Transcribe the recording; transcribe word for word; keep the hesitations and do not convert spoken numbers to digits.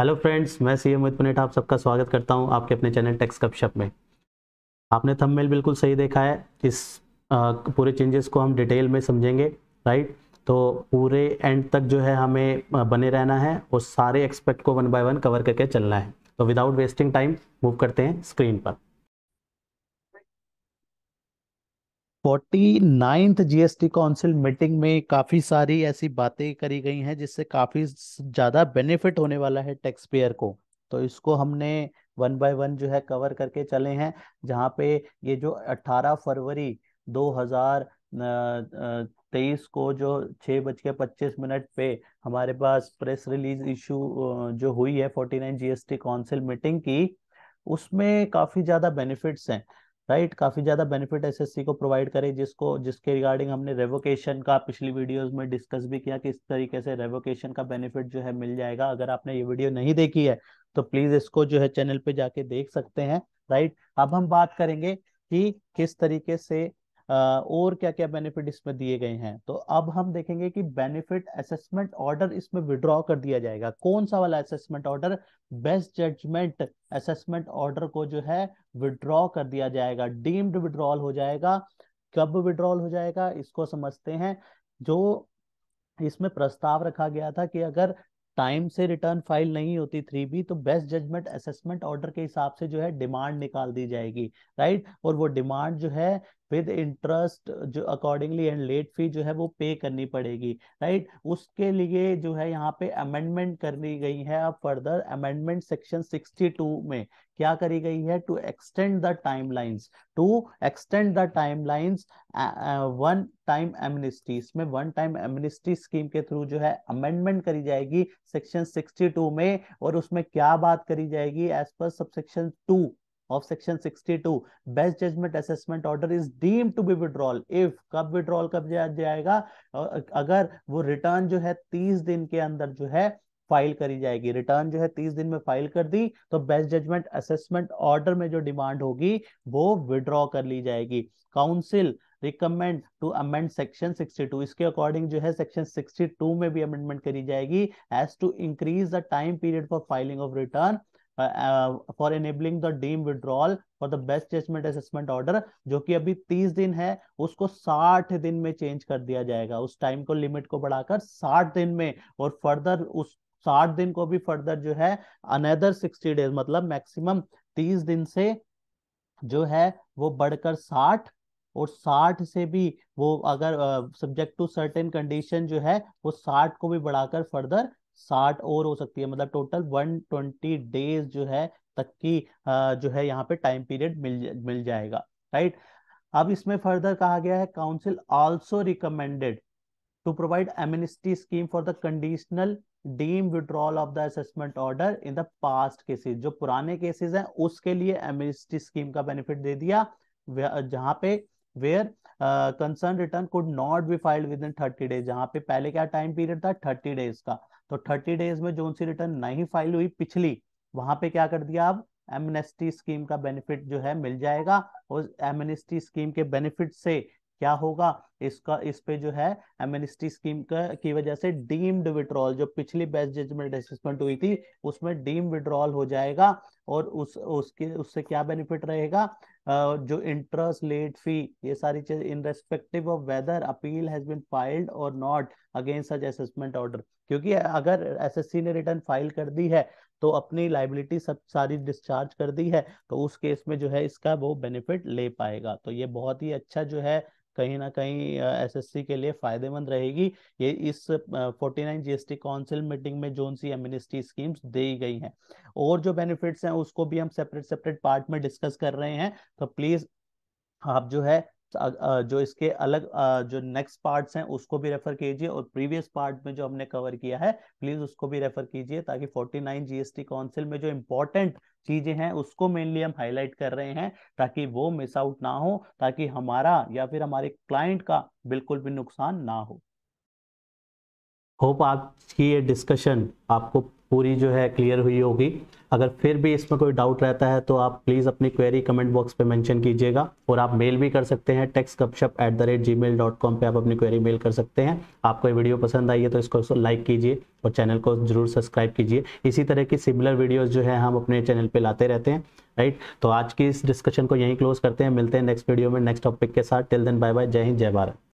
Hello friends, मैं CM Amit Punnett आप सबका स्वागत करता हूं आपके अपने चैनल टैक्स गपशप में। आपने थंबनेल बिल्कुल सही देखा है। इस आ, पूरे चेंजेस को हम डिटेल में समझेंगे, राइट। तो पूरे एंड तक जो है हमें बने रहना है और सारे एक्सपेक्ट को वन बाय वन कवर करके चलना है। तो विदाउट वेस्टिंग टाइम मूव करते हैं स्क्रीन पर। Forty ninth GST council meeting में काफ़ी सारी ऐसी बातें करी गई हैं जिससे काफ़ी ज़्यादा बेनिफिट होने वाला है टैक्स पेयर को। तो इसको हमने वन बाय वन जो है कवर करके चले हैं, जहां पे ये जो अठारह फरवरी दो हज़ार तेईस को जो छः बज के पच्चीस मिनट पे हमारे पास प्रेस रिलीज इशू जो हुई है forty nine GST council meeting की, उसमें काफ़ी ज़्यादा बेनिफिट्स हैं, राइट right, काफ़ी ज़्यादा बेनिफिट एसएससी को प्रोवाइड करे, जिसको जिसके रिगार्डिंग हमने रेवोकेशन का पिछली वीडियोस में डिस्कस भी किया, किस तरीके से रेवोकेशन का बेनिफिट जो है मिल जाएगा। अगर आपने ये वीडियो नहीं देखी है तो प्लीज़ इसको जो है चैनल पे जाके देख सकते हैं, राइट right? अब हम बात करेंगे कि किस तरीके से और क्या क्या बेनिफिट इसमें दिए गए हैं। तो अब हम देखेंगे कि बेनिफिट असेसमेंट ऑर्डर इसमें विड्रॉ कर दिया जाएगा। कौन सा वाला assessment order? Best judgment assessment order को जो है विड्रॉ कर दिया जाएगा, डीम्ड विड्रॉल हो जाएगा। कब विड्रॉल हो जाएगा इसको समझते हैं। जो इसमें प्रस्ताव रखा गया था कि अगर टाइम से रिटर्न फाइल नहीं होती थ्री बी तो बेस्ट जजमेंट असेसमेंट ऑर्डर के हिसाब से जो है डिमांड निकाल दी जाएगी, राइट। और वो डिमांड जो है विद इंटरेस्ट जो अकॉर्डिंगली एंड लेट फी जो है वो पे करनी पड़ेगी, राइट। उसके लिए जो है यहाँ पे अमेंडमेंट करनी गई है। अब further amendment section sixty two में क्या करी गई है? To extend the timelines to extend the timelines one time amnesty, इसमें वन टाइम एमनेस्टी स्कीम के थ्रू जो है अमेंडमेंट करी जाएगी सेक्शन सिक्सटी टू में। और उसमें क्या बात करी जाएगी? एज पर subsection two of section sixty two, best judgment assessment order is deemed to be withdrawal if, कब withdrawal कब जाएगा? अगर वो रिटर्न जो है तीस दिन के अंदर जो है फाइल करी जाएगी। रिटर्न जो है तीस दिन में फाइल कर दी तो बेस्ट जजमेंट असेसमेंट ऑर्डर में जो डिमांड होगी वो विड्रॉ कर ली जाएगी। Council recommend to amend section sixty two, इसके अकॉर्डिंग जो है सेक्शन सिक्सटी टू में भी अमेंडमेंट करी जाएगी as to increase the time period for filing of return for enabling the deem withdrawal for the best judgment assessment order, जो कि अभी तीस दिन है उसको साठ दिन में चेंज कर दिया जाएगा। उस टाइम को लिमिट को बढ़ाकर साठ दिन में, और फर्दर उस साठ दिन को भी फर्दर जो है अनदर सिक्सटी डेज, मतलब मैक्सिमम तीस दिन से जो है वो बढ़कर साठ, और साठ से भी वो अगर सब्जेक्ट टू सर्टेन कंडीशन जो है वो साठ को भी बढ़ाकर फर्दर साठ और हो सकती है, मतलब टोटल एक सौ बीस डेज जो है तक की जो है यहाँ पे टाइम पीरियड मिल मिल जाएगा, राइट। अब इसमें फर्दर कहा गया है council also recommended to provide amnesty scheme for the conditional deem withdrawal of the assessment order in the past cases, जो पुराने केसेस हैं उसके लिए एमनेस्टी स्कीम का बेनिफिट दे दिया, जहाँ पे where concern return could not be filed within thirty days. जहाँ पे पहले क्या टाइम पीरियड था? थर्टी डेज का। तो थर्टी डेज में जो सी रिटर्न नहीं फाइल हुई पिछली, वहां पे क्या कर दिया? अब एमनेस्टी स्कीम का बेनिफिट जो है मिल जाएगा। और एमनेस्टी स्कीम के बेनिफिट से क्या होगा? इसका इस पे जो है एमनेस्टी स्कीम का की वजह से डीम्ड विड्रॉल, जो पिछली बेस्ट जजमेंट असेसमेंट हुई थी उसमें डीम विड्रॉल हो जाएगा। और उस उसके उससे क्या बेनिफिट रहेगा? जो इंटरेस्ट, लेट फी, ये सारी चीज irrespective of whether appeal has been filed और not against such assessment order, क्योंकि अगर एसएससी ने रिटर्न फाइल कर दी है तो अपनी लाइबिलिटी सब सारी डिस्चार्ज कर दी है तो उस केस में जो है इसका वो बेनिफिट ले पाएगा। तो ये बहुत ही अच्छा जो है कहीं ना कहीं एसएससी के लिए फायदेमंद रहेगी। ये इस forty nine GST council meeting में जोन सी एमनेस्टी स्कीम्स दी गई हैं, और जो बेनिफिट्स हैं उसको भी हम सेपरेट सेपरेट पार्ट में डिस्कस कर रहे हैं। तो प्लीज आप जो है जो इसके अलग जो नेक्स्ट पार्ट्स हैं उसको भी रेफर कीजिए, और प्रीवियस पार्ट में जो हमने कवर किया है प्लीज उसको भी रेफर कीजिए, ताकि फोर्टी नाइन जीएसटी काउंसिल में जो इम्पोर्टेंट चीजें हैं उसको मेनली हम हाईलाइट कर रहे हैं, ताकि वो मिस आउट ना हो, ताकि हमारा या फिर हमारे क्लाइंट का बिल्कुल भी नुकसान ना हो। होप आपकी ये डिस्कशन आपको पूरी जो है क्लियर हुई होगी। अगर फिर भी इसमें कोई डाउट रहता है तो आप प्लीज़ अपनी क्वेरी कमेंट बॉक्स पे मेंशन कीजिएगा, और आप मेल भी कर सकते हैं tax Gapshap at the rate Gmail dot com पर आप अपनी क्वेरी मेल कर सकते हैं। आपको ये वीडियो पसंद आई है तो इसको लाइक कीजिए और चैनल को जरूर सब्सक्राइब कीजिए। इसी तरह की सिमिलर वीडियोज़ जो है हम अपने चैनल पर लाते रहते हैं, राइट। तो आज की इस डिस्कशन को यहीं क्लोज करते हैं, मिलते हैं नेक्स्ट वीडियो में नेक्स्ट टॉपिक के साथ। टिल देन बाय बाय, जय हिंद, जय भारत।